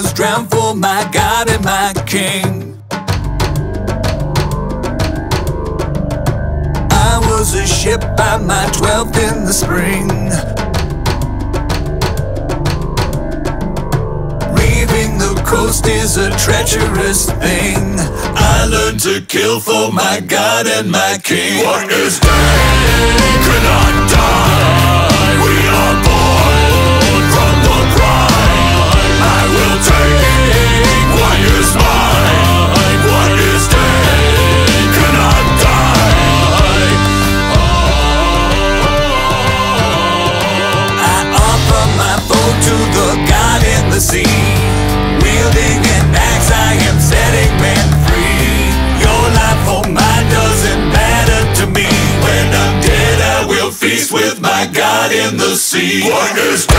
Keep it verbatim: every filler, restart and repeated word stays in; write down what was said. was drowned for my God and my King. I was a ship by my twelfth in the spring, leaving the coast is a treacherous thing. I learned to kill for my God and my King. What is dead cannot die. We are born. In the sea. What is